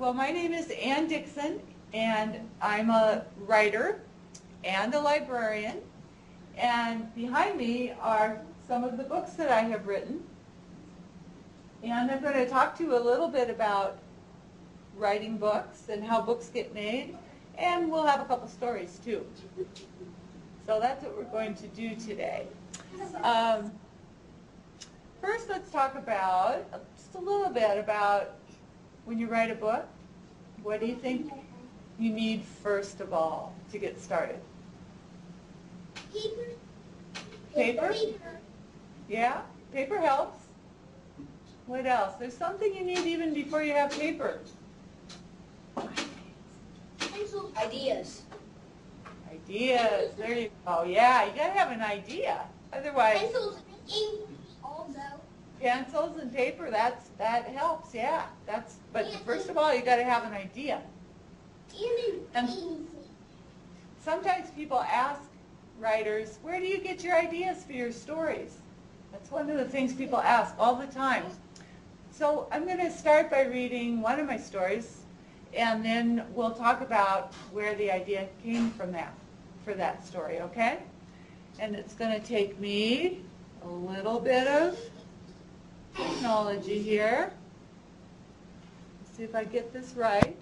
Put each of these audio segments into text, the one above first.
Well, my name is Ann Dixon, and I'm a writer and a librarian. And behind me are some of the books that I have written. And I'm going to talk to you a little bit about writing books and how books get made. And we'll have a couple stories, too. So that's what we're going to do today. First, let's talk about, just a little bit about when you write a book, what do you think you need first of all to get started? Paper. Paper? Yeah, paper helps. What else? There's something you need even before you have paper. Pencil. Ideas. Ideas. There you go. Yeah, you gotta have an idea. Otherwise. Pencils and ink also. Pencils and paper. That helps. Yeah. But first of all, you gotta have an idea. And sometimes people ask writers, where do you get your ideas for your stories? That's one of the things people ask all the time. So I'm going to start by reading one of my stories, and then we'll talk about where the idea came from for that story, okay? And it's going to take me a little bit of technology here. Let's see if I get this right.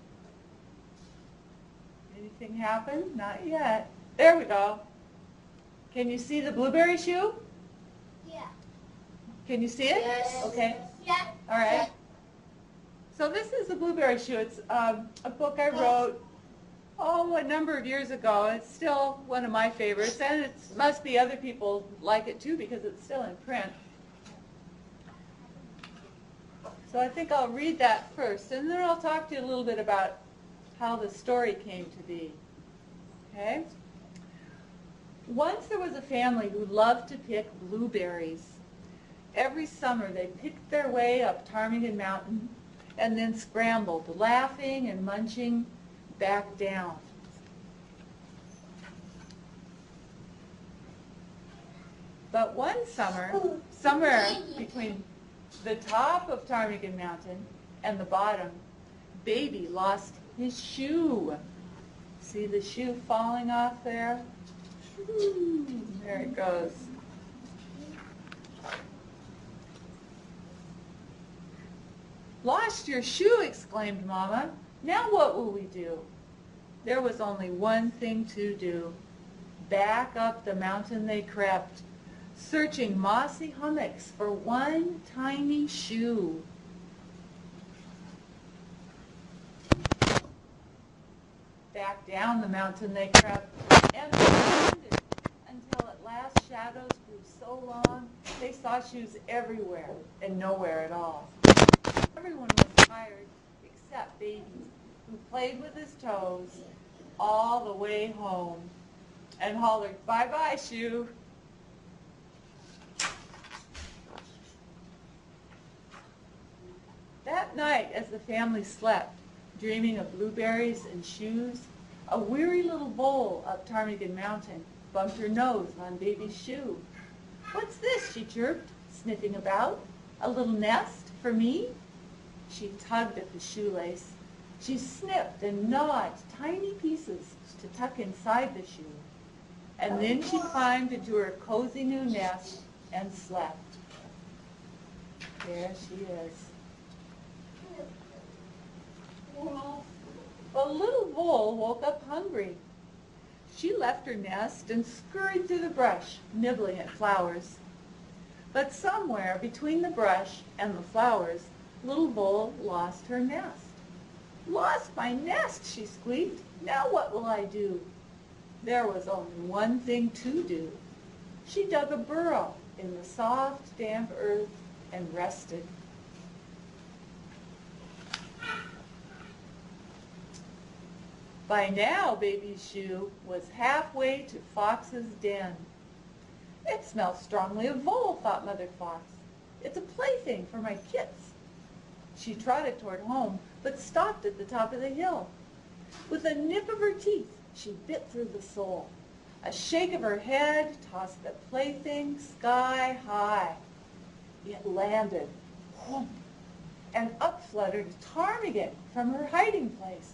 Anything happen? Not yet. There we go. Can you see the blueberry shoe? Yeah. Can you see it? Yes. Okay. Yeah. All right. So this is the blueberry shoe. It's a book I wrote a number of years ago. It's still one of my favorites, and it must be other people like it too because it's still in print. So I think I'll read that first, and then I'll talk to you a little bit about how the story came to be. Okay? Once there was a family who loved to pick blueberries. Every summer they picked their way up Ptarmigan Mountain and then scrambled, laughing and munching, back down. But one summer, somewhere between the top of Ptarmigan Mountain and the bottom, Baby lost his shoe. See the shoe falling off there? There it goes. Lost your shoe, exclaimed Mama. Now what will we do? There was only one thing to do. Back up the mountain they crept, searching mossy hummocks for one tiny shoe. Back down the mountain they crept, and descended until at last shadows grew so long they saw shoes everywhere and nowhere at all. Everyone was tired except Baby, who played with his toes all the way home and hollered, "Bye-bye, shoe." That night, as the family slept, dreaming of blueberries and shoes, a weary little bowl up Ptarmigan Mountain bumped her nose on Baby's shoe. "What's this?" she chirped, sniffing about. "A little nest for me?" She tugged at the shoelace. She snipped and gnawed tiny pieces to tuck inside the shoe. And then she climbed into her cozy new nest and slept. There she is. But Little Vole woke up hungry. She left her nest and scurried through the brush, nibbling at flowers. But somewhere between the brush and the flowers, Little Vole lost her nest. "Lost my nest," she squeaked. "Now what will I do?" There was only one thing to do. She dug a burrow in the soft, damp earth and rested. By now, Baby's shoe was halfway to Fox's den. "It smells strongly of vole," thought Mother Fox. "It's a plaything for my kits." She trotted toward home, but stopped at the top of the hill. With a nip of her teeth, she bit through the sole. A shake of her head tossed the plaything sky high. It landed, whoomp, and up fluttered Ptarmigan from her hiding place.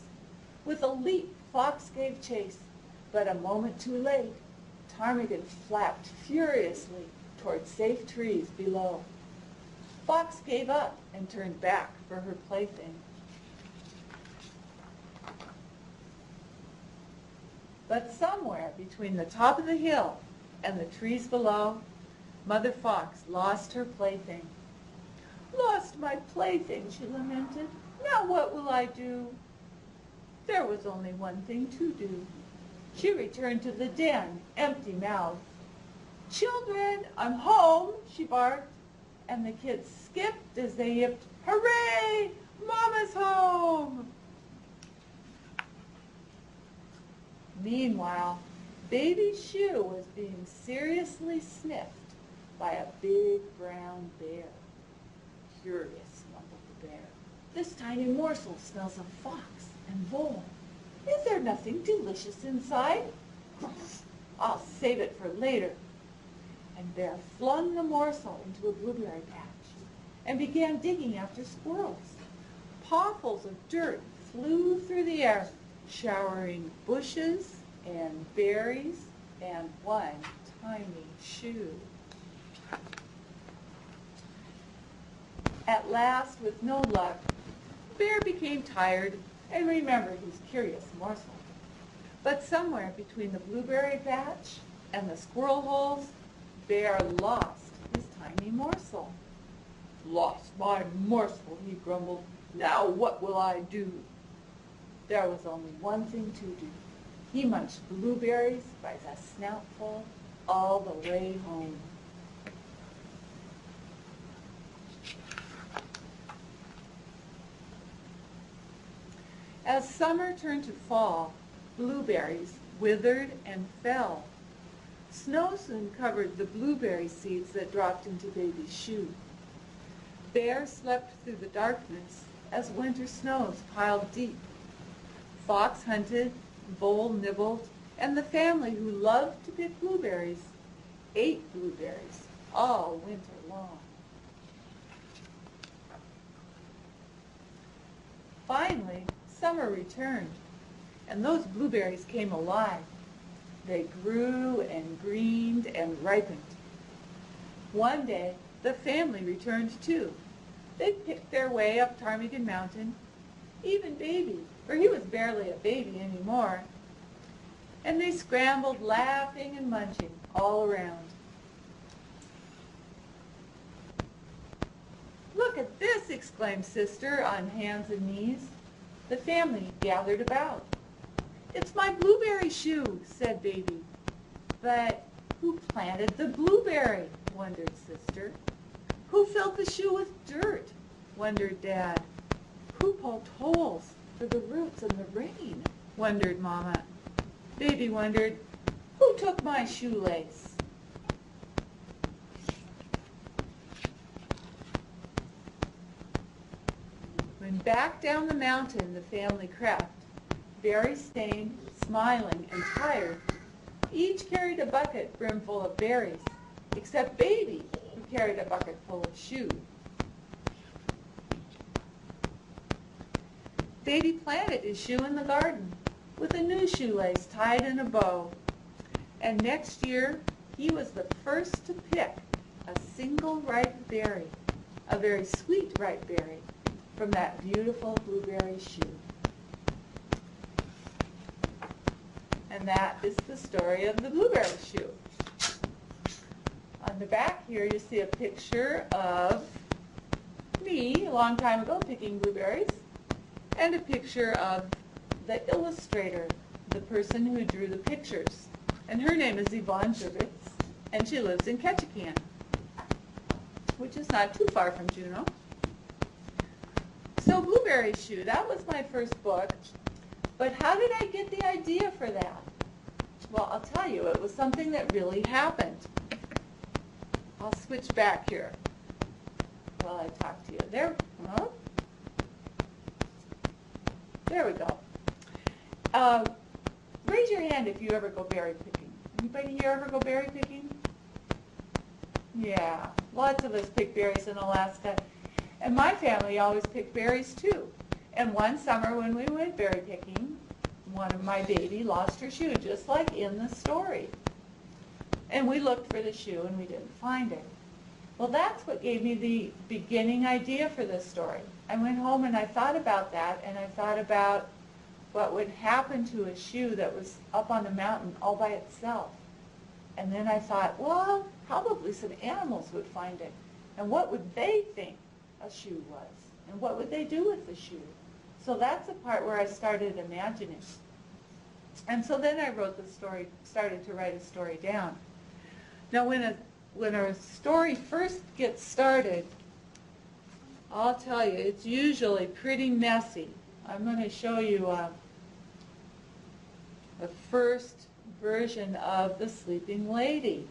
With a leap, Fox gave chase, but a moment too late, Ptarmigan flapped furiously toward safe trees below. Fox gave up and turned back for her plaything. But somewhere between the top of the hill and the trees below, Mother Fox lost her plaything. "Lost my plaything," she lamented. "Now what will I do?" There was only one thing to do. She returned to the den, empty-mouthed. "Children, I'm home," she barked, and the kids skipped as they yipped, "Hooray! Mama's home!" Meanwhile, Baby Shoe was being seriously sniffed by a big brown bear. "Curious," mumbled the bear. "This tiny morsel smells of fox and vole. Is there nothing delicious inside? I'll save it for later." And Bear flung the morsel into a blueberry patch and began digging after squirrels. Pawfuls of dirt flew through the air, showering bushes and berries and one tiny shoe. At last, with no luck, Bear became tired and remembered his curious morsel. But somewhere between the blueberry patch and the squirrel holes, Bear lost his tiny morsel. "Lost my morsel," he grumbled. "Now what will I do?" There was only one thing to do. He munched blueberries by the snoutful all the way home. As summer turned to fall, blueberries withered and fell. Snow soon covered the blueberry seeds that dropped into Baby's shoe. Bear slept through the darkness as winter snows piled deep. Fox hunted, Vole nibbled, and the family, who loved to pick blueberries, ate blueberries all winter long. Finally, summer returned, and those blueberries came alive. They grew and greened and ripened. One day, the family returned too. They picked their way up Ptarmigan Mountain, even Baby, for he was barely a baby anymore, and they scrambled, laughing and munching all around. "Look at this!" exclaimed Sister on hands and knees. The family gathered about. "It's my blueberry shoe," said Baby. "But who planted the blueberry?" wondered Sister. "Who filled the shoe with dirt?" wondered Dad. "Who poked holes for the roots in the rain?" wondered Mama. Baby wondered, "Who took my shoelace?" When back down the mountain the family crept, berry-stained, smiling, and tired. Each carried a bucket brimful of berries, except Baby, who carried a bucket full of shoes. Baby planted his shoe in the garden with a new shoelace tied in a bow, and next year he was the first to pick a single ripe berry, a very sweet ripe berry, from that beautiful blueberry shoe. And that is the story of the blueberry shoe. On the back here you see a picture of me a long time ago picking blueberries, and a picture of the illustrator, the person who drew the pictures. And her name is Yvonne Zivitz, and she lives in Ketchikan, which is not too far from Juneau. So Blueberry Shoe, that was my first book. But how did I get the idea for that? Well, I'll tell you, it was something that really happened. I'll switch back here while I talk to you. There. Huh? There we go. Raise your hand if you ever go berry picking. Anybody here ever go berry picking? Yeah, lots of us pick berries in Alaska. And my family always picked berries too. And one summer when we went berry picking, one of my baby lost her shoe, just like in the story. And we looked for the shoe and we didn't find it. Well, that's what gave me the beginning idea for this story. I went home and I thought about that, and I thought about what would happen to a shoe that was up on the mountain all by itself. And then I thought, well, probably some animals would find it. And what would they think a shoe was? And what would they do with the shoe? So that's the part where I started imagining. And so then I wrote the story, started to write a story down. Now when a story first gets started, I'll tell you, it's usually pretty messy. I'm going to show you the first version of The Sleeping Lady.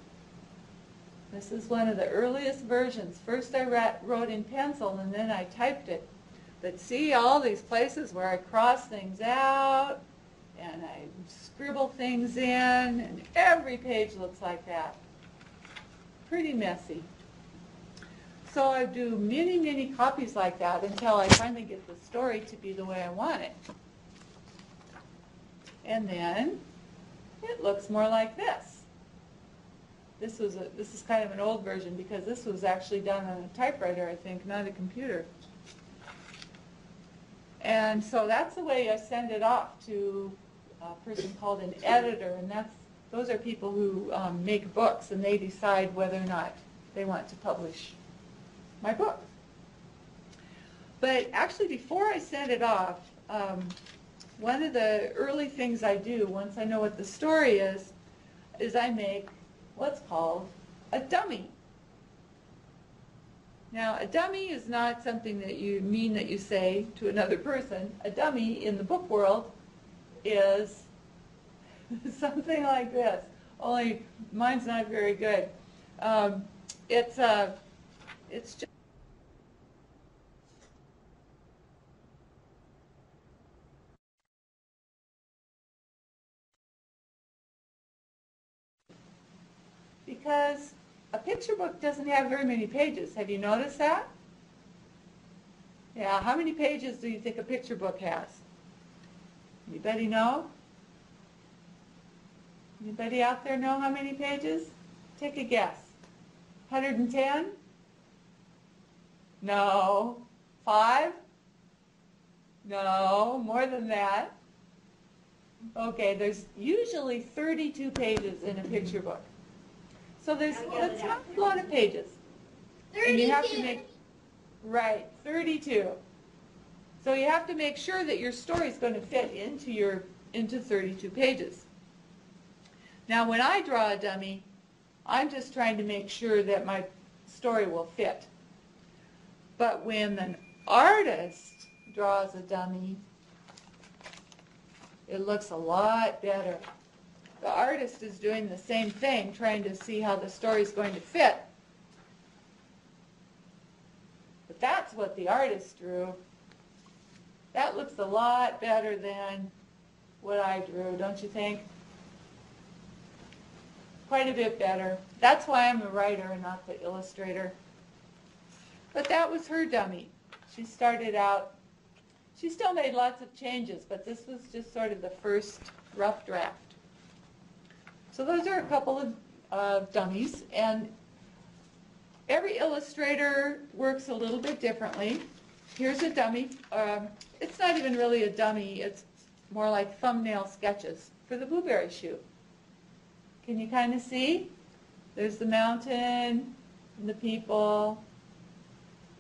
This is one of the earliest versions. First I wrote in pencil and then I typed it. But see all these places where I cross things out and I scribble things in, and every page looks like that. Pretty messy. So I do many, many copies like that until I finally get the story to be the way I want it. And then it looks more like this. This is kind of an old version because this was actually done on a typewriter, I think, not a computer. And so that's the way I send it off to a person called an editor, and those are people who make books, and they decide whether or not they want to publish my book. But actually, before I send it off, one of the early things I do once I know what the story is I make what's called a dummy. Now, a dummy is not something that you mean that you say to another person. A dummy in the book world is something like this, only mine's not very good. It's just because a picture book doesn't have very many pages. Have you noticed that? Yeah, how many pages do you think a picture book has? Anybody know? Anybody out there know how many pages? Take a guess. 110? No. 5? No, more than that. Okay, there's usually 32 pages in a picture book. So that's not a lot of pages. 32. And you have to make, right, 32. So you have to make sure that your story is going to fit into 32 pages. Now when I draw a dummy, I'm just trying to make sure that my story will fit. But when an artist draws a dummy, it looks a lot better. The artist is doing the same thing, trying to see how the story is going to fit. But that's what the artist drew. That looks a lot better than what I drew, don't you think? Quite a bit better. That's why I'm the writer and not the illustrator. But that was her dummy. She started out, she still made lots of changes, but this was just sort of the first rough draft. So those are a couple of dummies, and every illustrator works a little bit differently. Here's a dummy. It's not even really a dummy. It's more like thumbnail sketches for the Blueberry Shoe. Can you kind of see? There's the mountain, and the people,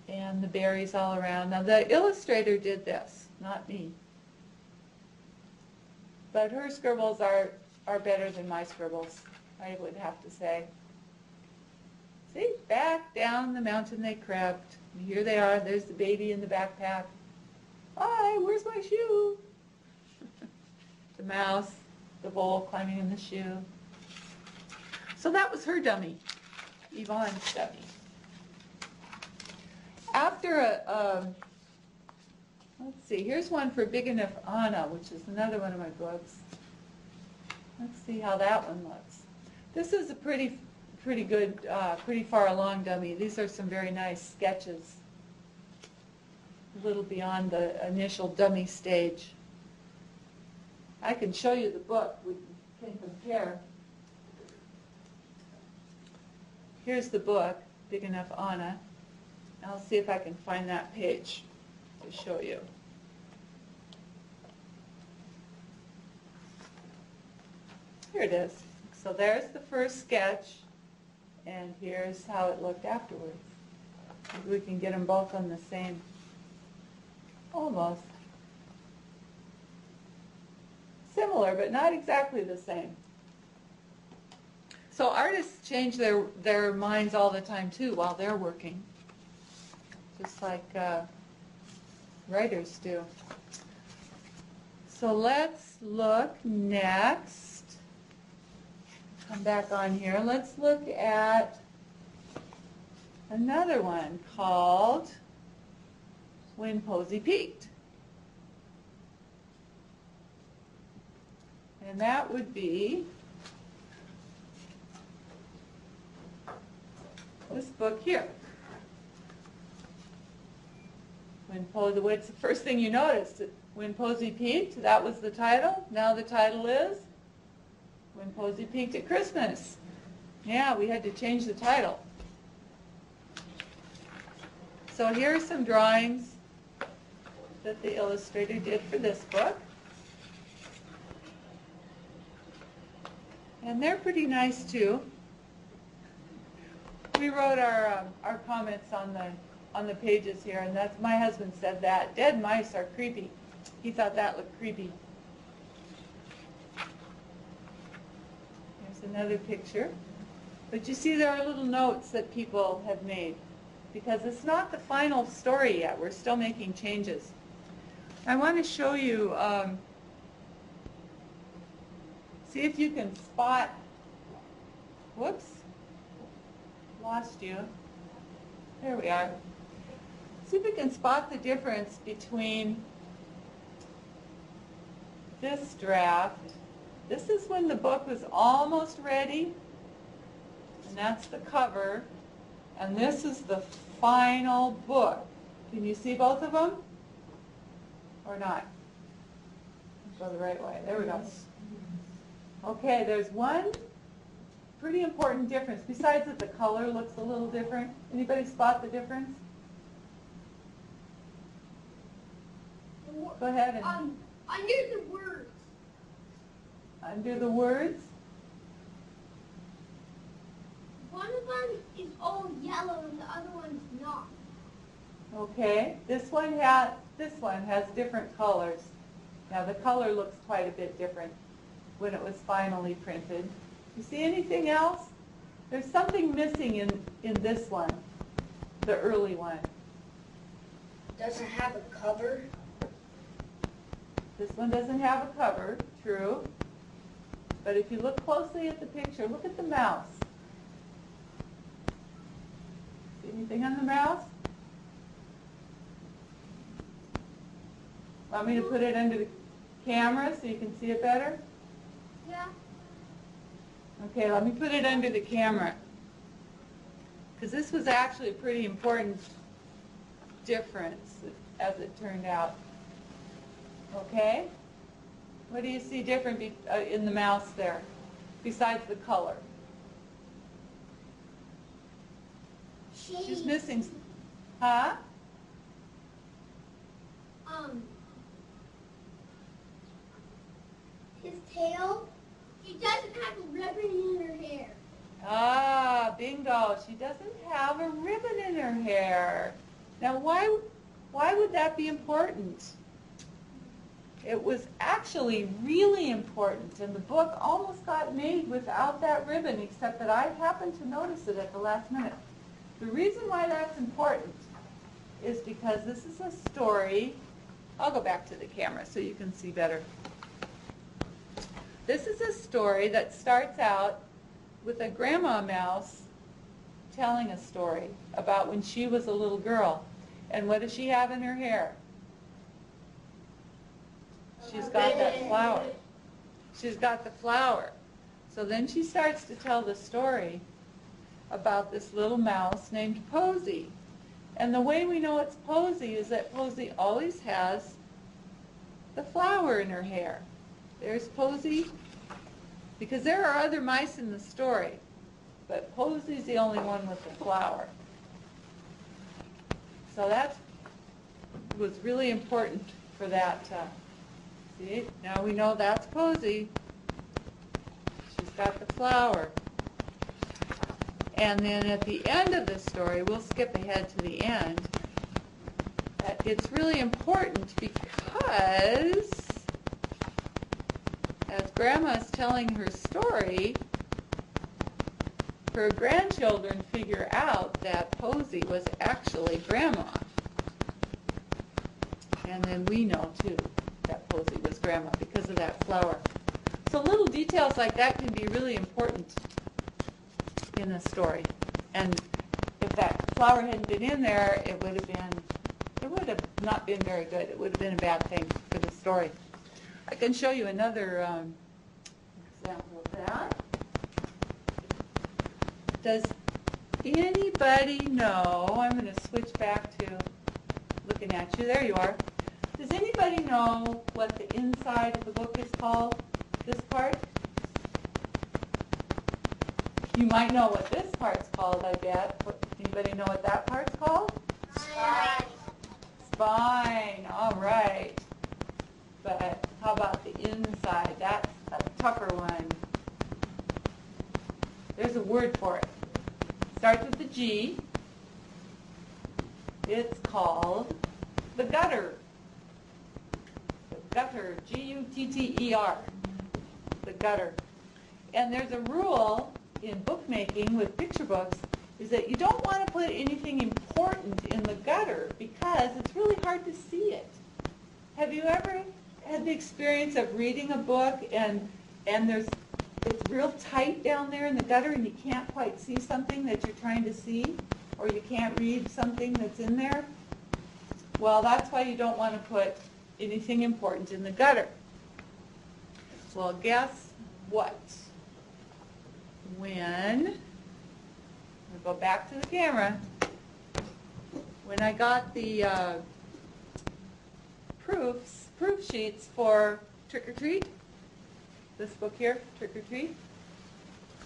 and the berries all around. Now the illustrator did this, not me. But her scribbles are better than my scribbles, I would have to say. See, back down the mountain they crept. And here they are, there's the baby in the backpack. Hi, where's my shoe? The mouse, the vole climbing in the shoe. So that was her dummy, Yvonne's dummy. After let's see, here's one for Big Enough Anna, which is another one of my books. Let's see how that one looks. This is a pretty good, pretty far along dummy. These are some very nice sketches. a little beyond the initial dummy stage. I can show you the book. We can compare. Here's the book, Big Enough Anna. I'll see if I can find that page to show you. Here it is. So there's the first sketch, and here's how it looked afterwards. We can get them both on the same, almost. Similar, but not exactly the same. So artists change their minds all the time, too, while they're working, just like writers do. So let's look next. Come back on here. Let's look at another one called When Posey Peaked. And that would be this book here. What's the first thing you noticed? When Posey Peaked, that was the title. Now the title is When Posey Peaked at Christmas. Yeah, we had to change the title. So here are some drawings that the illustrator did for this book. And they're pretty nice, too. We wrote our comments on the pages here, and that's my husband said that dead mice are creepy. He thought that looked creepy. Here's another picture, but you see there are little notes that people have made because it's not the final story yet. We're still making changes. I want to show you. See if you can spot. Whoops. Lost you. There we are. See if we can spot the difference between this draft. This is when the book was almost ready, and that's the cover, and this is the final book. Can you see both of them? Or not? Go the right way. There we go. Okay, there's one pretty important difference, besides that the color looks a little different. Anybody spot the difference? Go ahead and... under the words. Under the words? One of them is all yellow and the other one's not. Okay, this one has different colors. Now the color looks quite a bit different when it was finally printed. You see anything else? There's something missing in this one, the early one. Doesn't have a cover. This one doesn't have a cover, true. But if you look closely at the picture, look at the mouse. See anything on the mouse? Want me to put it under the camera so you can see it better? Yeah. Okay, let me put it under the camera, because this was actually a pretty important difference, as it turned out. Okay? What do you see different in the mouse there, besides the color? She's missing, huh? His tail? She doesn't have a ribbon in her hair. Ah, bingo. She doesn't have a ribbon in her hair. Now, why would that be important? It was actually really important, and the book almost got made without that ribbon, except that I happened to notice it at the last minute. The reason why that's important is because this is a story. I'll go back to the camera so you can see better. This is a story that starts out with a grandma mouse telling a story about when she was a little girl. And what does she have in her hair? She's got that flower. She's got the flower. So then she starts to tell the story about this little mouse named Posey. And the way we know it's Posey is that Posey always has the flower in her hair. There's Posey, because there are other mice in the story, but Posey's the only one with the flower. So that was really important for that. See, now we know that's Posey. She's got the flower. And then at the end of the story, we'll skip ahead to the end. It's really important because as Grandma's telling her story, her grandchildren figure out that Posey was actually Grandma. And then we know, too, that Posey was Grandma because of that flower. So little details like that can be really important in the story. And if that flower hadn't been in there, it would have not been very good. It would have been a bad thing for the story. I can show you another example of that. Does anybody know, I'm going to switch back to looking at you, there you are. Does anybody know what the inside of the book is called, this part? You might know what this part's called, I bet. Anybody know what that part's called? Spine. Spine, all right. But how about the inside? That's a tougher one. There's a word for it. Starts with the G. It's called the gutter. The gutter, G-U-T-T-E-R, the gutter. And there's a rule in bookmaking with picture books is that you don't want to put anything important in the gutter because it's really hard to see it. Have you ever had the experience of reading a book and there's it's real tight down there in the gutter and you can't quite see something that you're trying to see, or you can't read something that's in there? Well, that's why you don't want to put anything important in the gutter. Well, guess what? When, I'll go back to the camera, when I got the proof sheets for Trick or Treat, this book here, Trick or Treat,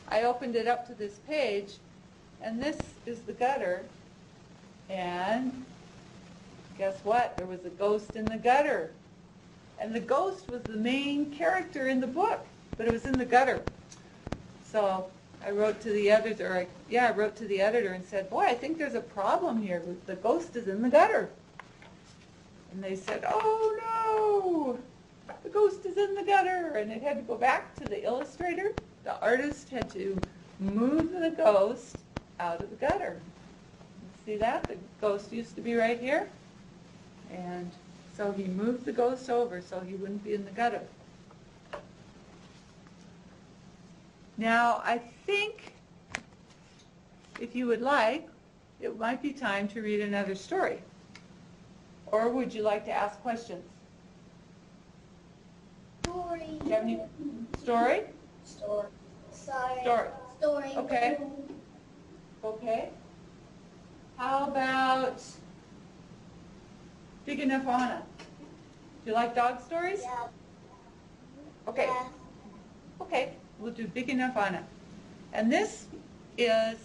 I opened it up to this page, and this is the gutter, and guess what? There was a ghost in the gutter, and the ghost was the main character in the book, but it was in the gutter. So I wrote to the editor, I wrote to the editor and said, boy, I think there's a problem here. The ghost is in the gutter. And they said, oh no, the ghost is in the gutter. And it had to go back to the illustrator. The artist had to move the ghost out of the gutter. See that? The ghost used to be right here. And so he moved the ghost over so he wouldn't be in the gutter. Now, I think, if you would like, it might be time to read another story. Or would you like to ask questions? Story. Do you have any story? Story. Sorry. Story. Story. Okay. Okay. How about Big Enough Anna? Do you like dog stories? Yeah. Okay. Yeah. Okay. We'll do Big Enough Anna. And this is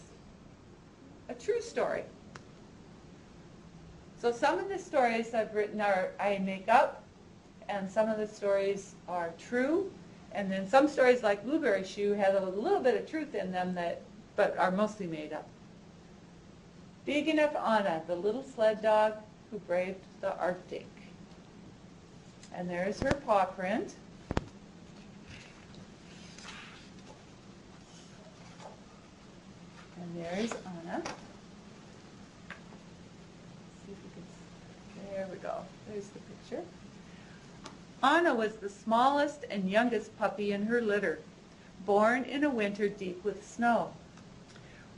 a true story. So some of the stories I've written I make up, and some of the stories are true. And then some stories like Blueberry Shoe have a little bit of truth in them, but are mostly made up. Big Enough Anna, the little sled dog who braved the Arctic. And there's her paw print. And there's Anna. See if we can, there we go. There's the picture. Anna was the smallest and youngest puppy in her litter, born in a winter deep with snow.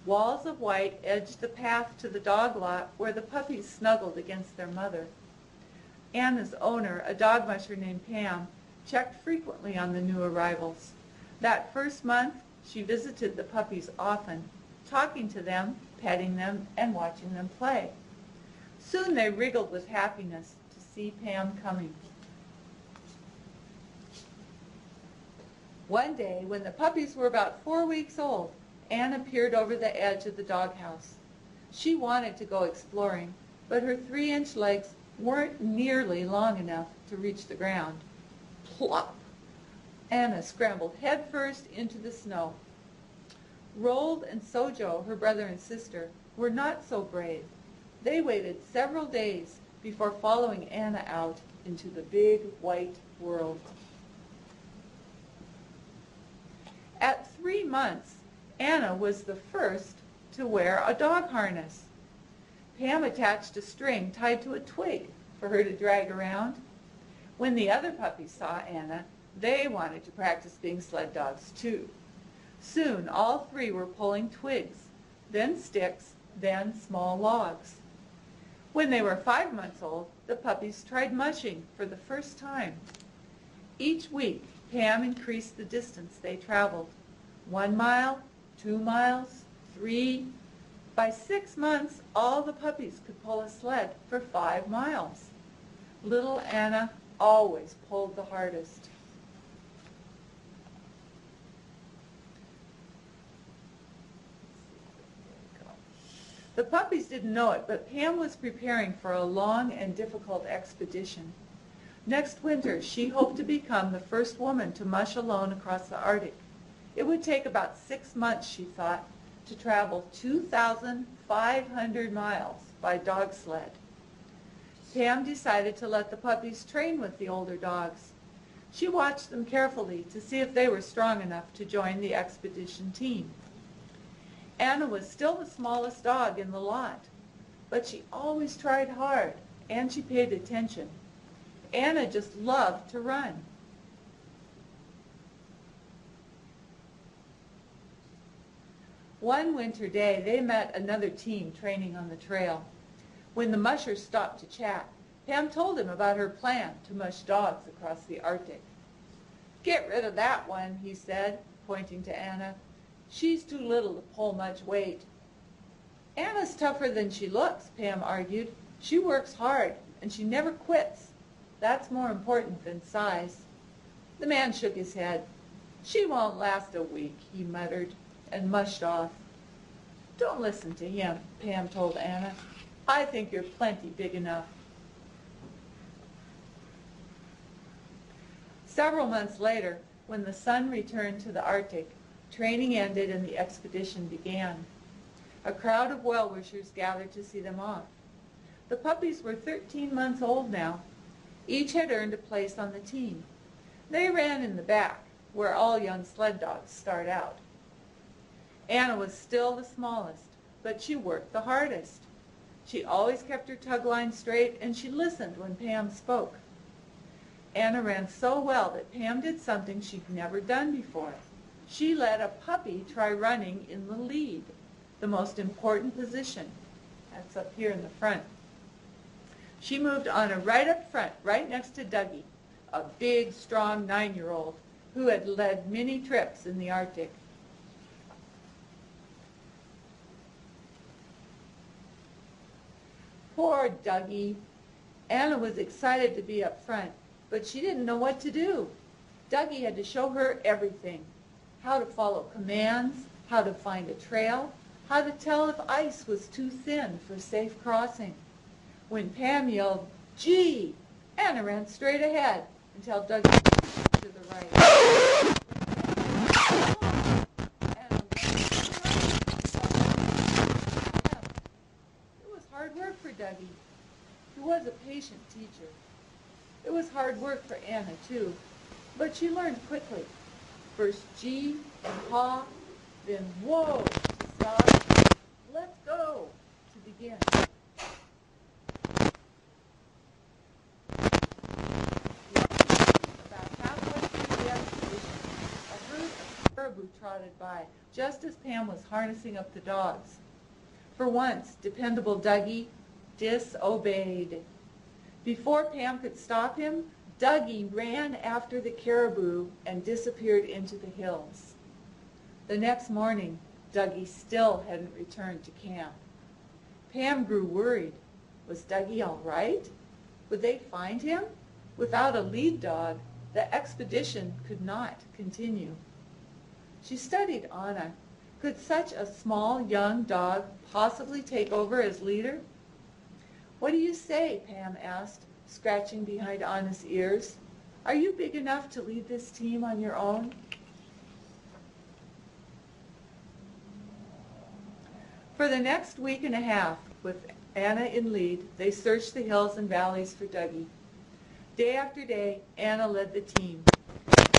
Walls of white edged the path to the dog lot where the puppies snuggled against their mother. Anna's owner, a dog musher named Pam, checked frequently on the new arrivals. That first month, she visited the puppies often, talking to them, petting them, and watching them play. Soon they wriggled with happiness to see Pam coming. One day, when the puppies were about 4 weeks old, Anna peered over the edge of the doghouse. She wanted to go exploring, but her 3-inch legs weren't nearly long enough to reach the ground. Plop! Anna scrambled headfirst into the snow. Roald and Sojo, her brother and sister, were not so brave. They waited several days before following Anna out into the big white world. At 3 months, Anna was the first to wear a dog harness. Pam attached a string tied to a twig for her to drag around. When the other puppies saw Anna, they wanted to practice being sled dogs too. Soon, all three were pulling twigs, then sticks, then small logs. When they were 5 months old, the puppies tried mushing for the first time. Each week, Pam increased the distance they traveled. 1 mile, 2 miles, 3. By 6 months, all the puppies could pull a sled for 5 miles. Little Anna always pulled the hardest. The puppies didn't know it, but Pam was preparing for a long and difficult expedition. Next winter, she hoped to become the first woman to mush alone across the Arctic. It would take about 6 months, she thought, to travel 2,500 miles by dog sled. Pam decided to let the puppies train with the older dogs. She watched them carefully to see if they were strong enough to join the expedition team. Anna was still the smallest dog in the lot, but she always tried hard, and she paid attention. Anna just loved to run. One winter day, they met another team training on the trail. When the musher stopped to chat, Pam told him about her plan to mush dogs across the Arctic. "Get rid of that one," he said, pointing to Anna. "She's too little to pull much weight." "Anna's tougher than she looks," Pam argued. "She works hard, and she never quits. That's more important than size." The man shook his head. "She won't last a week," he muttered, and mushed off. "Don't listen to him," Pam told Anna. "I think you're plenty big enough." Several months later, when the sun returned to the Arctic, training ended and the expedition began. A crowd of well-wishers gathered to see them off. The puppies were 13 months old now. Each had earned a place on the team. They ran in the back, where all young sled dogs start out. Anna was still the smallest, but she worked the hardest. She always kept her tug line straight, and she listened when Pam spoke. Anna ran so well that Pam did something she'd never done before. She let a puppy try running in the lead, the most important position. That's up here in the front. She moved Anna right up front, right next to Dougie, a big, strong 9-year-old who had led many trips in the Arctic. Poor Dougie. Anna was excited to be up front, but she didn't know what to do. Dougie had to show her everything: how to follow commands, how to find a trail, how to tell if ice was too thin for safe crossing. When Pam yelled, "Gee!" Anna ran straight ahead until Dougie moved to the right. It was hard work for Dougie. He was a patient teacher. It was hard work for Anna, too, but she learned quickly. First G, and haw, then whoa, stop, let's go, to begin. Trotted by, just as Pam was harnessing up the dogs. For once, dependable Dougie disobeyed. Before Pam could stop him, Dougie ran after the caribou and disappeared into the hills. The next morning, Dougie still hadn't returned to camp. Pam grew worried. Was Dougie all right? Would they find him? Without a lead dog, the expedition could not continue. She studied Anna. Could such a small, young dog possibly take over as leader? "What do you say?" Pam asked, scratching behind Anna's ears. "Are you big enough to lead this team on your own?" For the next week and a half, with Anna in lead, they searched the hills and valleys for Dougie. Day after day, Anna led the team,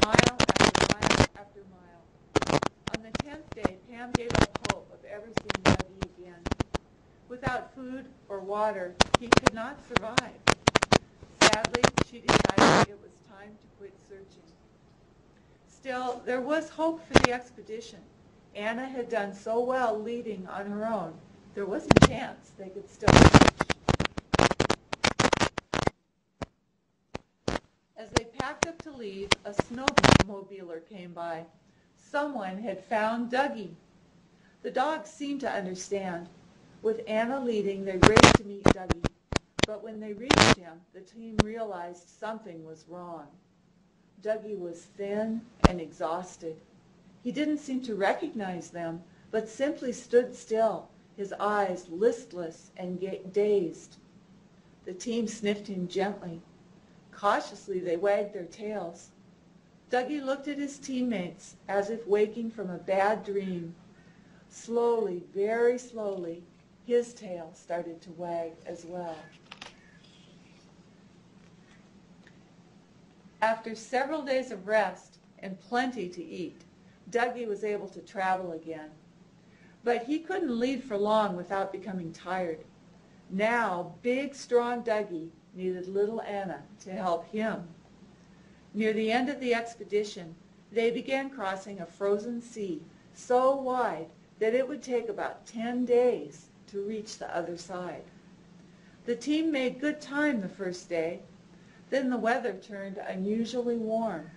mile after mile after mile. On the 10th day, Pam gave up hope of ever seeing Dougie again. Without food or water, he could not survive. Sadly, she decided it was time to quit searching. Still, there was hope for the expedition. Anna had done so well leading on her own, there was a chance they could still finish. As they packed up to leave, a snowmobiler came by. Someone had found Dougie. The dogs seemed to understand. With Anna leading, they raced to meet Dougie. But when they reached him, the team realized something was wrong. Dougie was thin and exhausted. He didn't seem to recognize them, but simply stood still, his eyes listless and dazed. The team sniffed him gently. Cautiously, they wagged their tails. Dougie looked at his teammates as if waking from a bad dream. Slowly, very slowly, his tail started to wag as well. After several days of rest and plenty to eat, Dougie was able to travel again. But he couldn't lead for long without becoming tired. Now, big, strong Dougie needed little Anna to help him. Near the end of the expedition, they began crossing a frozen sea so wide that it would take about 10 days to reach the other side. The team made good time the first day. Then the weather turned unusually warm.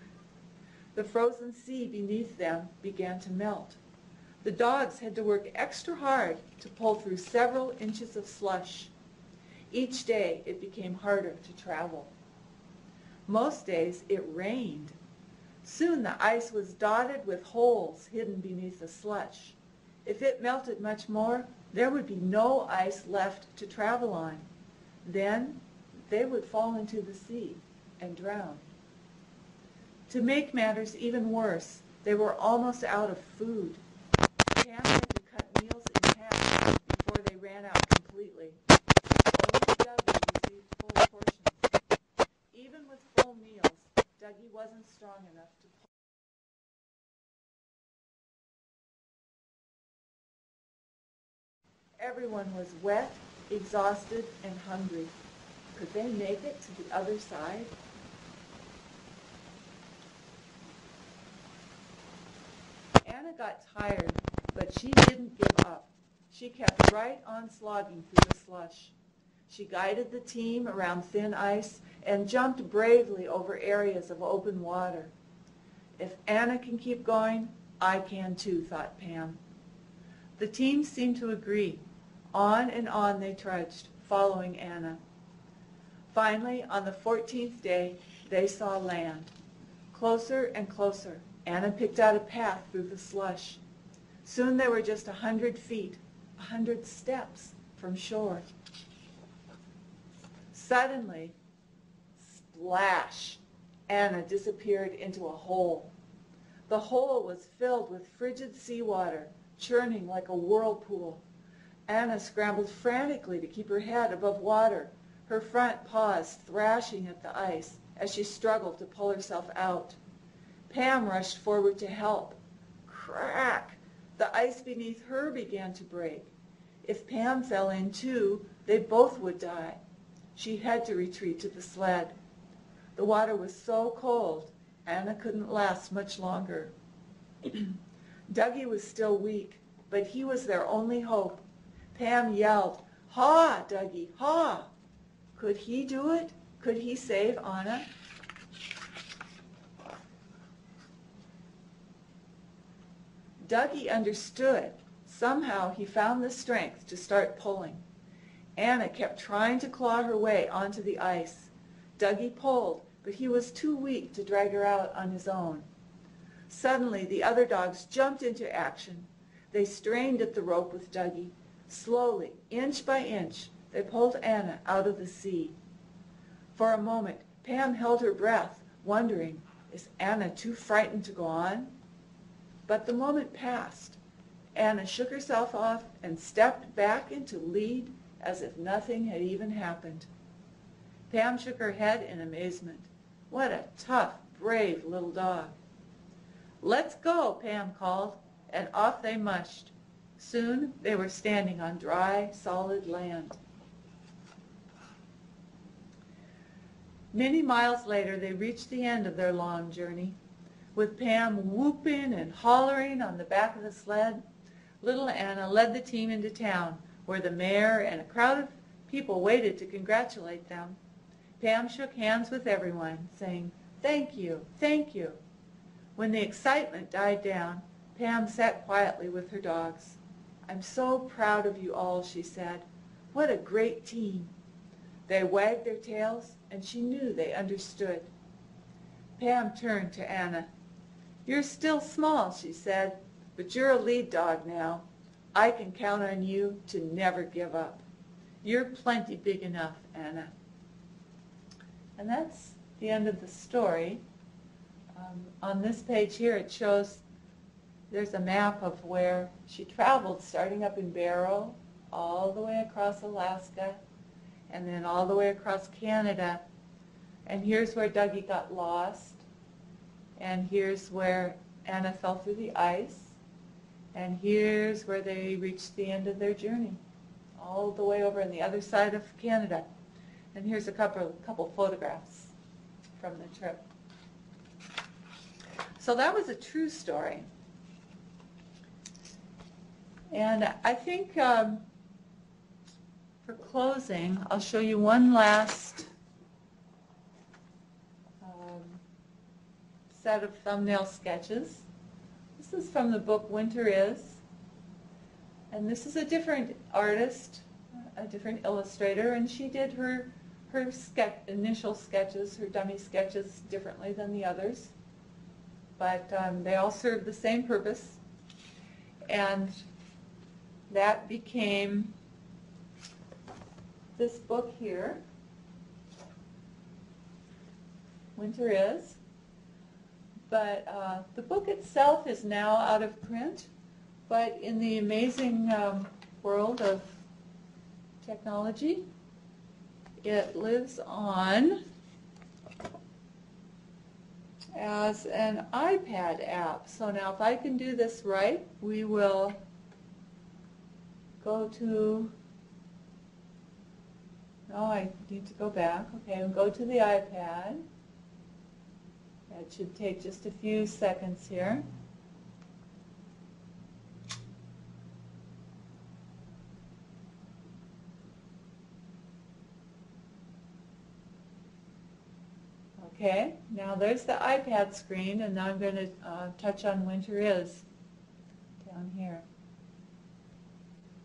The frozen sea beneath them began to melt. The dogs had to work extra hard to pull through several inches of slush. Each day it became harder to travel. Most days it rained. Soon the ice was dotted with holes hidden beneath the slush. If it melted much more, there would be no ice left to travel on. Then they would fall into the sea and drown. To make matters even worse, they were almost out of food. Pam had to cut meals in half before they ran out completely. Only Dougie received full portions. Even with full meals, Dougie wasn't strong enough to pull. Everyone was wet, exhausted, and hungry. Could they make it to the other side? Anna got tired, but she didn't give up. She kept right on slogging through the slush. She guided the team around thin ice and jumped bravely over areas of open water. If Anna can keep going, I can too, thought Pam. The team seemed to agree. On and on they trudged, following Anna. Finally, on the 14th day, they saw land. Closer and closer, Anna picked out a path through the slush. Soon they were just 100 feet, 100 steps from shore. Suddenly, splash! Anna disappeared into a hole. The hole was filled with frigid seawater, churning like a whirlpool. Anna scrambled frantically to keep her head above water, her front paws thrashing at the ice as she struggled to pull herself out. Pam rushed forward to help. Crack! The ice beneath her began to break. If Pam fell in too, they both would die. She had to retreat to the sled. The water was so cold, Anna couldn't last much longer. Dougie was still weak, but he was their only hope. Pam yelled, "Haw, Dougie, haw!" Could he do it? Could he save Anna? Dougie understood. Somehow he found the strength to start pulling. Anna kept trying to claw her way onto the ice. Dougie pulled, but he was too weak to drag her out on his own. Suddenly, the other dogs jumped into action. They strained at the rope with Dougie. Slowly, inch by inch, they pulled Anna out of the sea. For a moment, Pam held her breath, wondering, is Anna too frightened to go on? But the moment passed. Anna shook herself off and stepped back into lead as if nothing had even happened. Pam shook her head in amazement. What a tough, brave little dog. "Let's go," Pam called, and off they mushed. Soon they were standing on dry, solid land. Many miles later, they reached the end of their long journey. With Pam whooping and hollering on the back of the sled, little Anna led the team into town, where the mayor and a crowd of people waited to congratulate them. Pam shook hands with everyone, saying, "Thank you, thank you." When the excitement died down, Pam sat quietly with her dogs. "I'm so proud of you all," she said. "What a great team." They wagged their tails, and she knew they understood. Pam turned to Anna. "You're still small," she said, "but you're a lead dog now. I can count on you to never give up. You're plenty big enough, Anna." And that's the end of the story. On this page here, it shows there's a map of where she traveled, starting up in Barrow, all the way across Alaska, and then all the way across Canada. And here's where Dougie got lost. And here's where Anna fell through the ice. And here's where they reached the end of their journey, all the way over on the other side of Canada. And here's a couple photographs from the trip. So that was a true story. And I think for closing, I'll show you one last set of thumbnail sketches. This is from the book Winter Is. And this is a different artist, a different illustrator, and she did her initial sketches, her dummy sketches, differently than the others. But they all served the same purpose. And that became this book here, Winter Is. But the book itself is now out of print, but in the amazing world of technology, it lives on as an iPad app. So now if I can do this right, we will go to, oh, I need to go back. Okay, and go to the iPad. That should take just a few seconds here. Okay, now there's the iPad screen, and now I'm going to touch on Winter Is down here.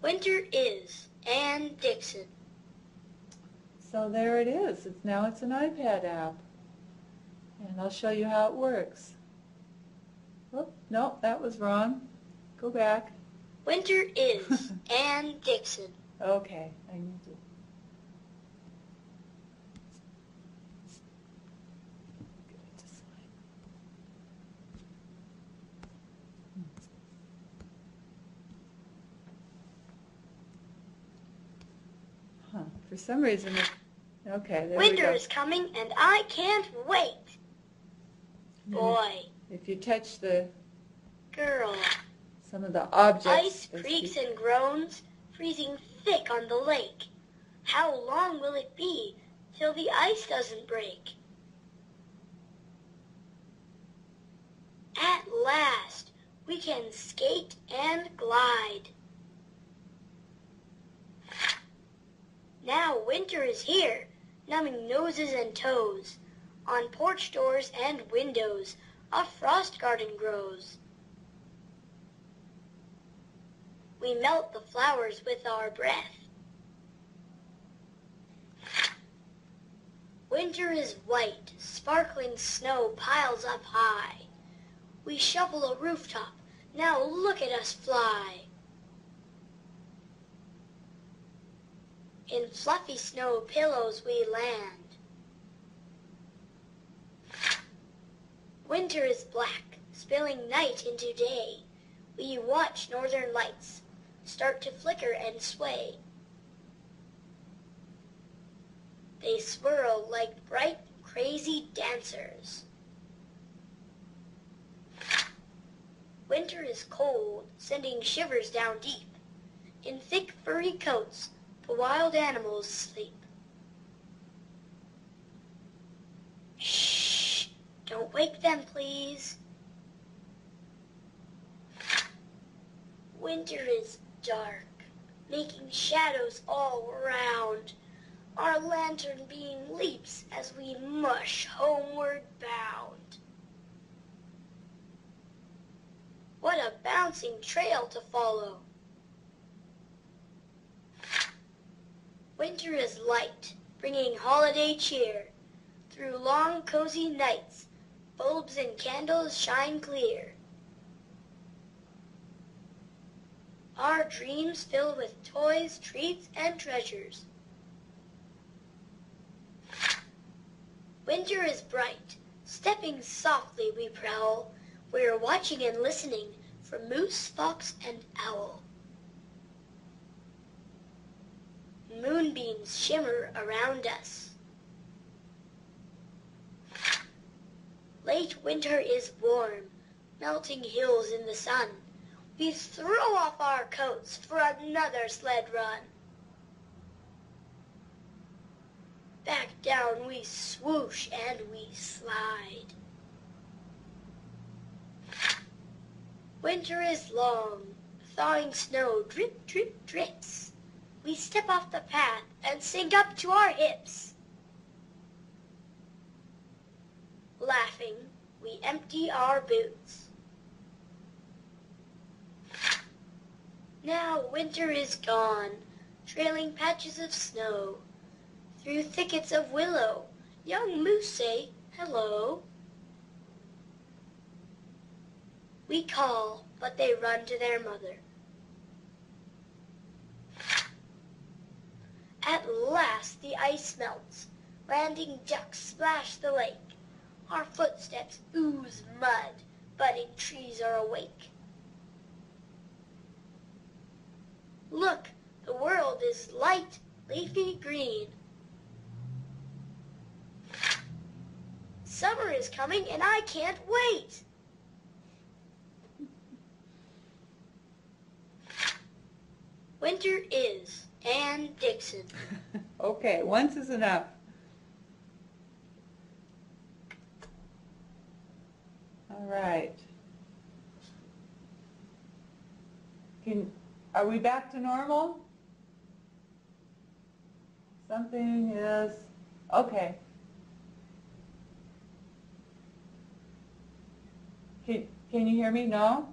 Winter Is, Ann Dixon. So there it is. Now it's an iPad app. And I'll show you how it works. Whoop, nope, that was wrong. Go back. Winter Is, Ann Dixon. Okay, I need to. Get it to slide. Huh, for some reason, okay, there we go. Winter is coming and I can't wait. Boy. If you touch the girl, some of the objects. Ice creaks and groans, freezing thick on the lake. How long will it be till the ice doesn't break? At last, we can skate and glide. Now winter is here, numbing noses and toes. On porch doors and windows, a frost garden grows. We melt the flowers with our breath. Winter is white, sparkling snow piles up high. We shovel a rooftop, now look at us fly. In fluffy snow pillows we land. Winter is black, spilling night into day. We watch northern lights start to flicker and sway. They swirl like bright, crazy dancers. Winter is cold, sending shivers down deep. In thick, furry coats, the wild animals sleep. Shh! Don't wake them, please. Winter is dark, making shadows all around. Our lantern beam leaps as we mush homeward bound. What a bouncing trail to follow. Winter is light, bringing holiday cheer. Through long, cozy nights, bulbs and candles shine clear. Our dreams fill with toys, treats, and treasures. Winter is bright. Stepping softly we prowl. We are watching and listening for moose, fox, and owl. Moonbeams shimmer around us. Late winter is warm, melting hills in the sun. We throw off our coats for another sled run. Back down we swoosh and we slide. Winter is long, thawing snow drip, drip, drips. We step off the path and sink up to our hips. Laughing, we empty our boots. Now winter is gone, trailing patches of snow. Through thickets of willow, young moose say hello. We call, but they run to their mother. At last the ice melts. Landing ducks splash the lake. Our footsteps ooze mud. Budding trees are awake. Look, the world is light, leafy green. Summer is coming and I can't wait! Winter is Ann Dixon. Okay, once is enough. All right. Are we back to normal? Something is... okay. Can you hear me? No?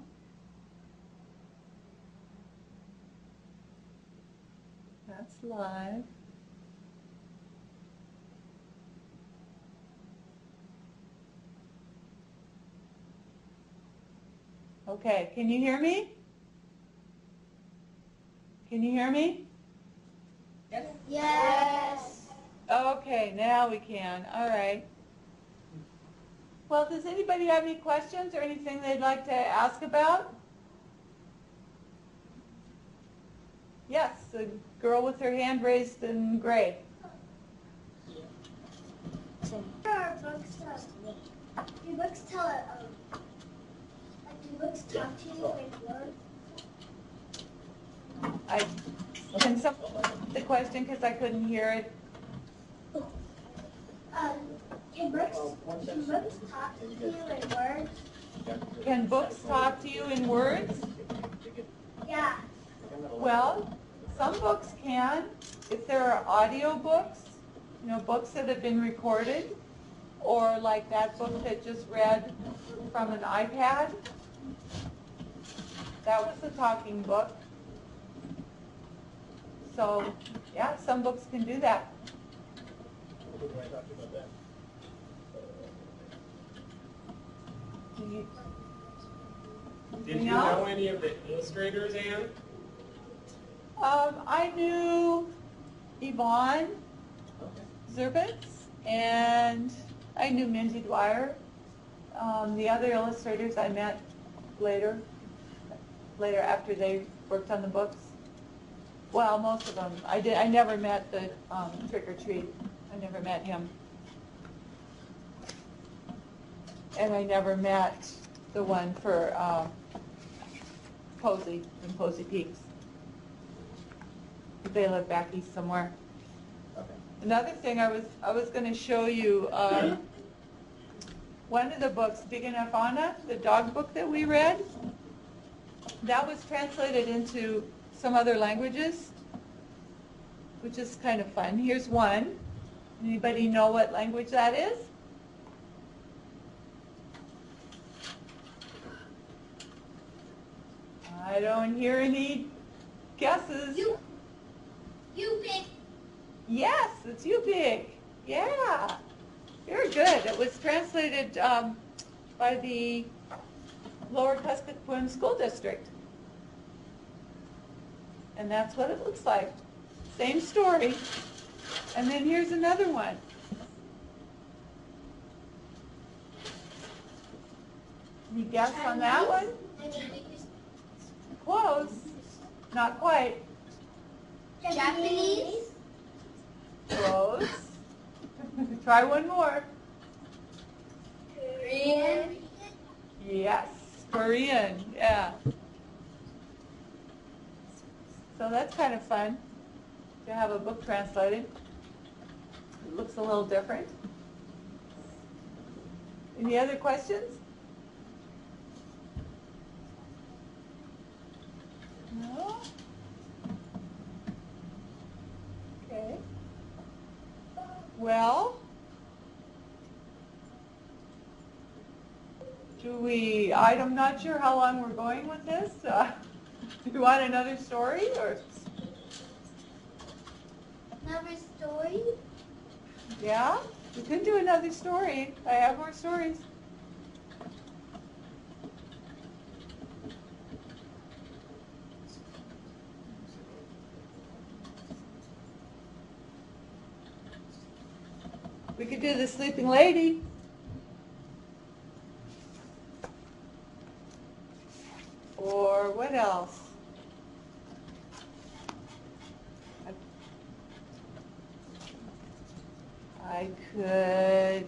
That's live. Okay, can you hear me? Can you hear me? Yes. Yes. Okay, now we can. All right. Well, does anybody have any questions or anything they'd like to ask about? Yes, the girl with her hand raised in gray. What are books about? Do books tell do books talk to you like words? Can someone repeat the question because I couldn't hear it? Can books talk to you in words? Can books talk to you in words? Yeah. Well, some books can. If there are audio books, you know, books that have been recorded, or like that book that just read from an iPad. That was the talking book. So, yeah, some books can do that. Did you know any of the illustrators, Anne? I knew Yvonne Zivitz, and I knew Mindy Dwyer. The other illustrators I met later after they worked on the books. Well, most of them. I never met the Trick or Treat. I never met him. And I never met the one for Posey, When Posey Peaked. They live back east somewhere. Okay. Another thing I was going to show you, one of the books, Big Enough Anna, the dog book that we read, that was translated into some other languages, which is kind of fun. Here's one. Anybody know what language that is? I don't hear any guesses. You pick. Yes, it's you pick. Yeah, you're good. It was translated by the Lower Kuskokwim School District. And that's what it looks like. Same story. And then here's another one. Any guess on that one? Close. Not quite. Japanese. Close. Try one more. Korean. Yes, Korean. Yeah. So that's kind of fun to have a book translated. It looks a little different. Any other questions? No? Okay. Well, I'm not sure how long we're going with this. Do you want another story or? Another story? Yeah, we can do another story. I have more stories. We could do The Sleeping Lady. Or what else? I could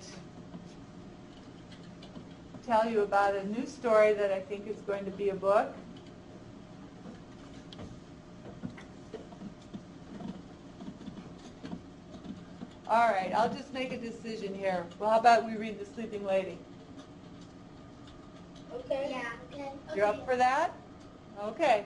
tell you about a new story that I think is going to be a book. All right, I'll just make a decision here. Well, how about we read The Sleeping Lady? Okay. Yeah. Okay. You're up for that? Okay.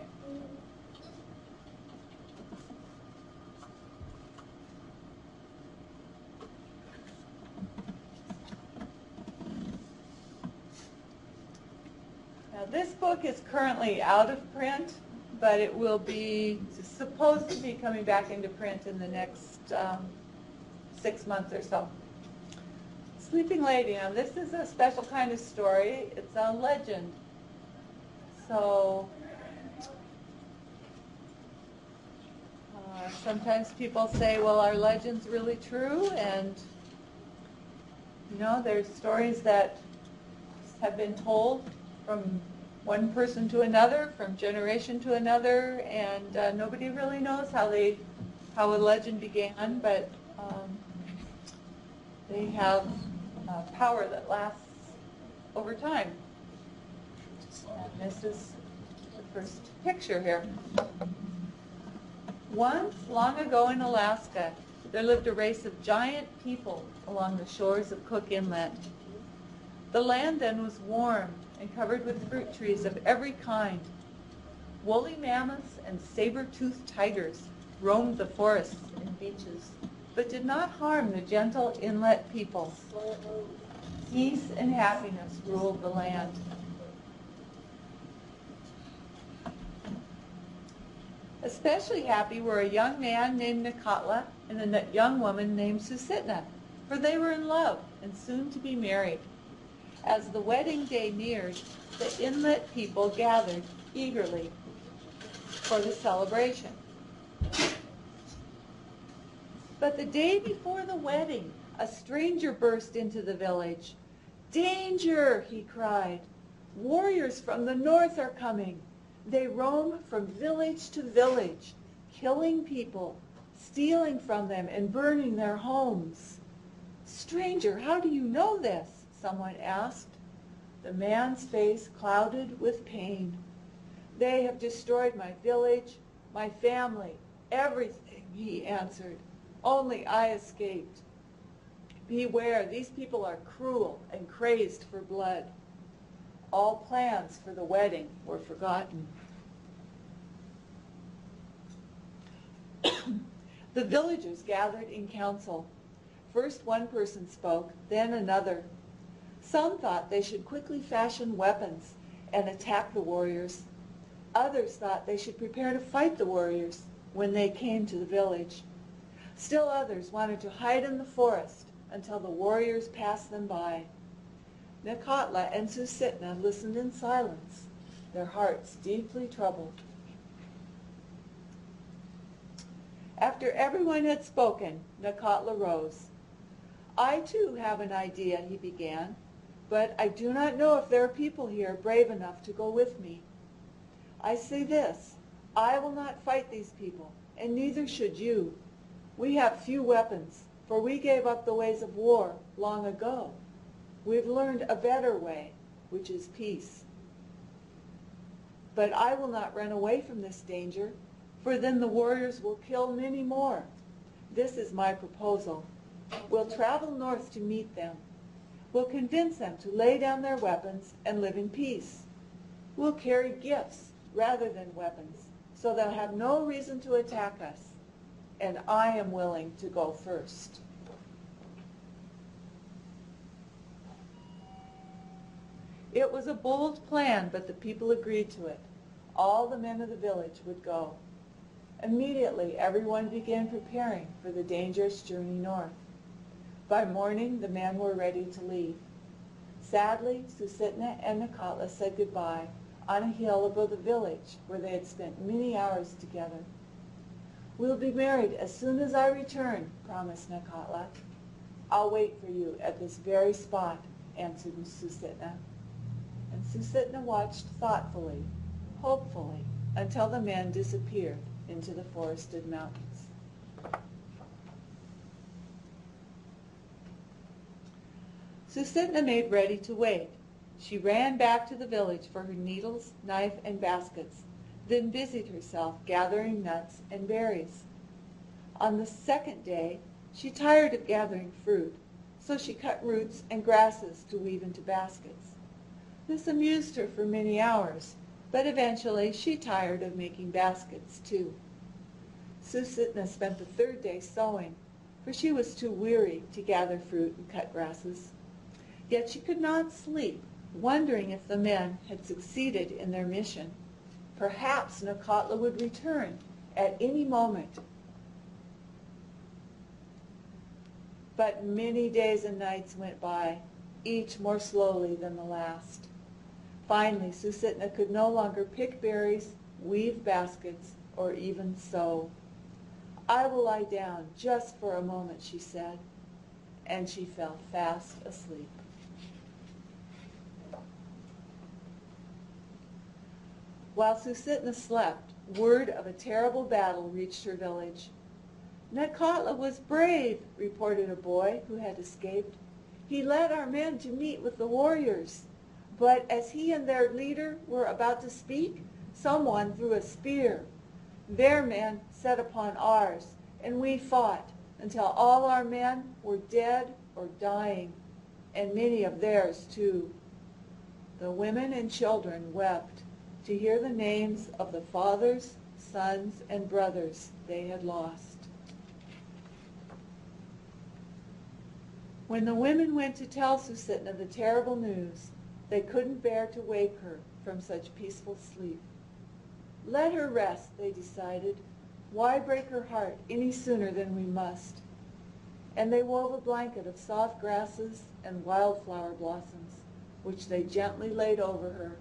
This book is currently out of print, but it will be supposed to be coming back into print in the next 6 months or so. Sleeping Lady. Now, this is a special kind of story. It's a legend. So sometimes people say, well, are legends really true? And, you know, there's stories that have been told from one person to another, from generation to another, and nobody really knows how a legend began, but they have power that lasts over time. And this is the first picture here. Once, long ago in Alaska, there lived a race of giant people along the shores of Cook Inlet. The land then was warm and covered with fruit trees of every kind. Woolly mammoths and saber-toothed tigers roamed the forests and beaches, but did not harm the gentle inlet people. Peace and happiness ruled the land. Especially happy were a young man named Nakotla and a young woman named Susitna, for they were in love and soon to be married. As the wedding day neared, the inlet people gathered eagerly for the celebration. But the day before the wedding, a stranger burst into the village. "Danger!" he cried. "Warriors from the north are coming. They roam from village to village, killing people, stealing from them, and burning their homes." "Stranger, how do you know this?" someone asked. The man's face clouded with pain. "They have destroyed my village, my family, everything," he answered. "Only I escaped. Beware, these people are cruel and crazed for blood." All plans for the wedding were forgotten. The villagers gathered in council. First one person spoke, then another. Some thought they should quickly fashion weapons and attack the warriors. Others thought they should prepare to fight the warriors when they came to the village. Still others wanted to hide in the forest until the warriors passed them by. Nakotla and Susitna listened in silence, their hearts deeply troubled. After everyone had spoken, Nakotla rose. "I too have an idea," he began, "but I do not know if there are people here brave enough to go with me. I say this, I will not fight these people, and neither should you. We have few weapons, for we gave up the ways of war long ago. We've learned a better way, which is peace. But I will not run away from this danger, for then the warriors will kill many more. This is my proposal. We'll travel north to meet them. We'll convince them to lay down their weapons and live in peace. We'll carry gifts rather than weapons, so they'll have no reason to attack us. And I am willing to go first." It was a bold plan, but the people agreed to it. All the men of the village would go. Immediately, everyone began preparing for the dangerous journey north. By morning, the men were ready to leave. Sadly, Susitna and Nakotla said goodbye on a hill above the village where they had spent many hours together. "We'll be married as soon as I return," promised Nakotla. "I'll wait for you at this very spot," answered Susitna. And Susitna watched thoughtfully, hopefully, until the men disappeared into the forested mountains. Susitna made ready to wait. She ran back to the village for her needles, knife, and baskets, then busied herself gathering nuts and berries. On the second day, she tired of gathering fruit, so she cut roots and grasses to weave into baskets. This amused her for many hours, but eventually she tired of making baskets too. Susitna spent the third day sewing, for she was too weary to gather fruit and cut grasses. Yet she could not sleep, wondering if the men had succeeded in their mission. Perhaps Nakotla would return at any moment. But many days and nights went by, each more slowly than the last. Finally, Susitna could no longer pick berries, weave baskets, or even sew. "I will lie down just for a moment," she said, and she fell fast asleep. While Susitna slept, word of a terrible battle reached her village. "Nakotla was brave," reported a boy who had escaped. "He led our men to meet with the warriors. But as he and their leader were about to speak, someone threw a spear. Their men set upon ours, and we fought until all our men were dead or dying, and many of theirs too." The women and children wept to hear the names of the fathers, sons, and brothers they had lost. When the women went to tell Susitna the terrible news, they couldn't bear to wake her from such peaceful sleep. "Let her rest," they decided. "Why break her heart any sooner than we must?" and they wove a blanket of soft grasses and wildflower blossoms, which they gently laid over her.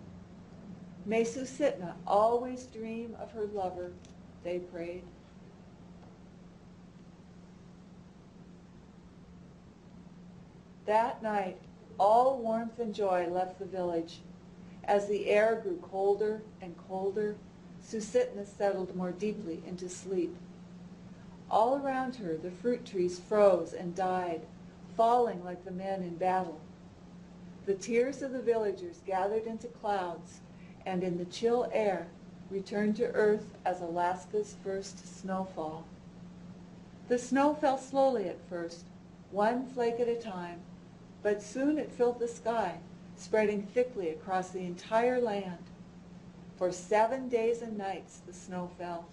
May Susitna always dream of her lover, they prayed. That night, all warmth and joy left the village. As the air grew colder and colder, Susitna settled more deeply into sleep. All around her, the fruit trees froze and died, falling like the men in battle. The tears of the villagers gathered into clouds, and in the chill air, returned to earth as Alaska's first snowfall. The snow fell slowly at first, one flake at a time, but soon it filled the sky, spreading thickly across the entire land. For 7 days and nights the snow fell,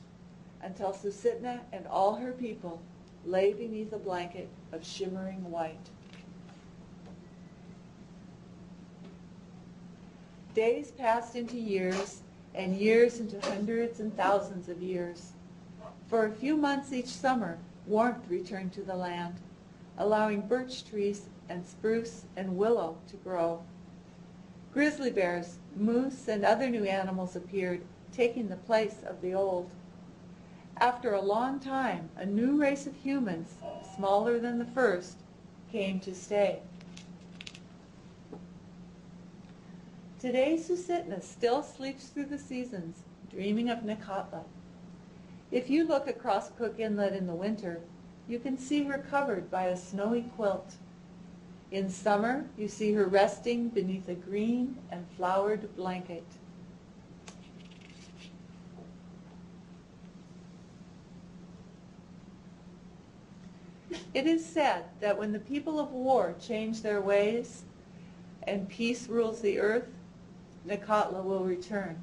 until Susitna and all her people lay beneath a blanket of shimmering white. Days passed into years, and years into hundreds and thousands of years. For a few months each summer, warmth returned to the land, allowing birch trees and spruce and willow to grow. Grizzly bears, moose, and other new animals appeared, taking the place of the old. After a long time, a new race of humans, smaller than the first, came to stay. Today, Susitna still sleeps through the seasons, dreaming of Nakotla. If you look across Cook Inlet in the winter, you can see her covered by a snowy quilt. In summer, you see her resting beneath a green and flowered blanket. It is said that when the people of war change their ways and peace rules the earth, Nakotla will return.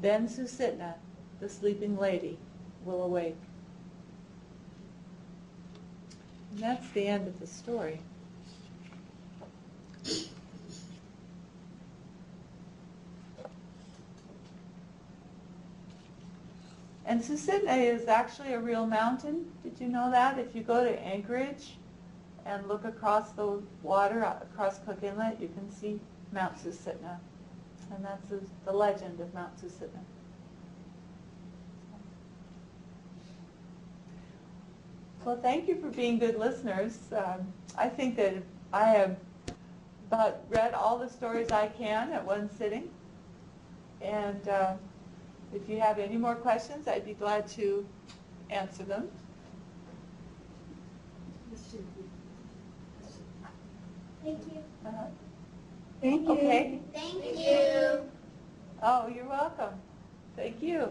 Then Susitna, the sleeping lady, will awake. And that's the end of the story. And Susitna is actually a real mountain. Did you know that? If you go to Anchorage and look across the water, across Cook Inlet, you can see Mount Susitna. And that's the legend of Mount Susitna. Well, thank you for being good listeners. I think that I have about read all the stories I can at one sitting. And if you have any more questions, I'd be glad to answer them. Thank you. Thank you. Okay. Thank you. Oh, you're welcome. Thank you.